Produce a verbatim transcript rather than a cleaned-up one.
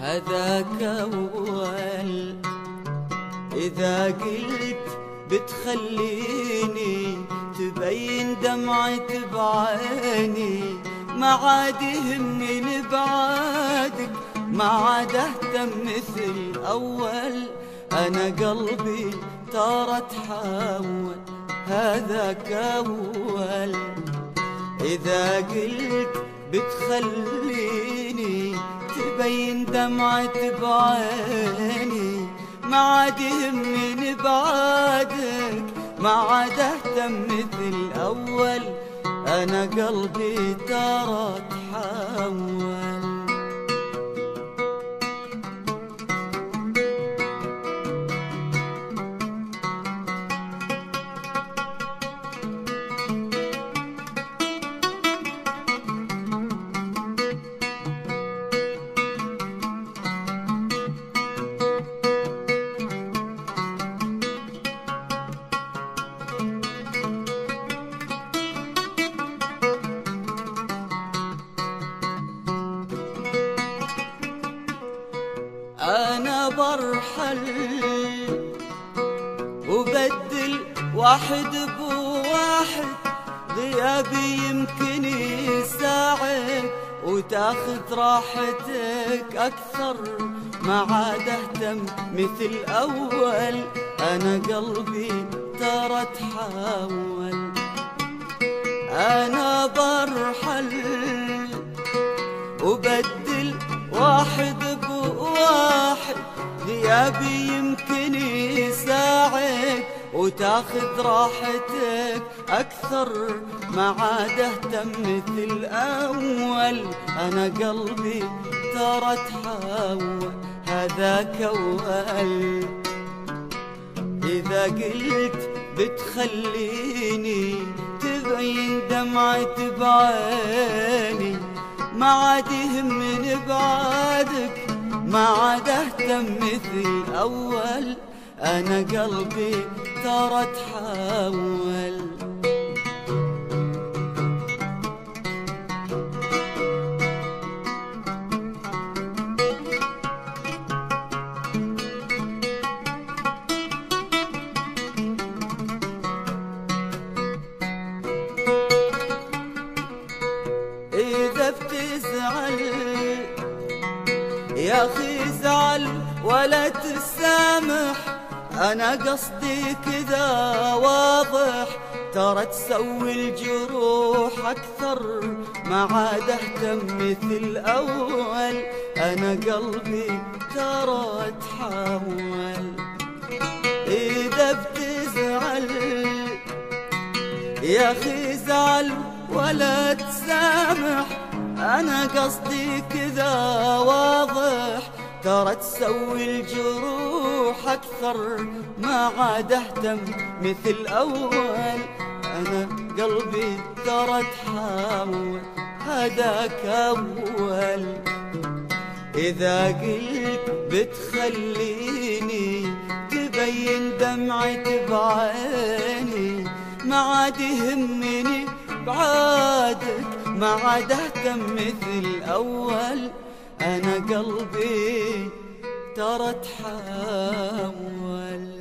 هذاك أول إذا قلت بتخليني تبين دمعة بعيني، ما عاد يهمني لبعادك، ما عاد أهتم مثل أول، أنا قلبي ترى تحول. هذاك أول إذا قلت بتخليني تبين دمعة بعيني، ما عاد يهمني بعادك، ما عاد أهتم مثل أول، أنا قلبي ترى تحول. أنا برحل وبدل واحد بواحد، غيابي يمكن يساعد وتاخذ راحتك أكثر، ما عاد أهتم مثل أول، أنا قلبي ترى تحاول. أنا برحل وبدل واحد واحد، غيابي يمكن يساعد وتاخذ راحتك أكثر، ما عاد أهتم مثل أول، أنا قلبي ترى تحاول. هذاك أول إذا قلت بتخليني تبين دمعة بعيني، ما عاد يهمني بعادك، ما عاد أهتم مثل أول، أنا قلبي ترى تحول. إذا بتزعل يا أخي زعل ولا تسامح، أنا قصدي كذا واضح، ترى تسوي الجروح أكثر، ما عاد أهتم مثل أول، أنا قلبي ترى تحاول. إذا بتزعل يا أخي زعل ولا تسامح، أنا قصدي كذا واضح، ترى تسوي الجروح أكثر، ما عاد أهتم مثل أول، أنا قلبي ترى تحاول. هذاك أول إذا قلت بتخليني تبين دمعة بعيني، ما عاد يهمني بعادك، ما عاد أهتم مثل أول، أنا قلبي ترى تحاول.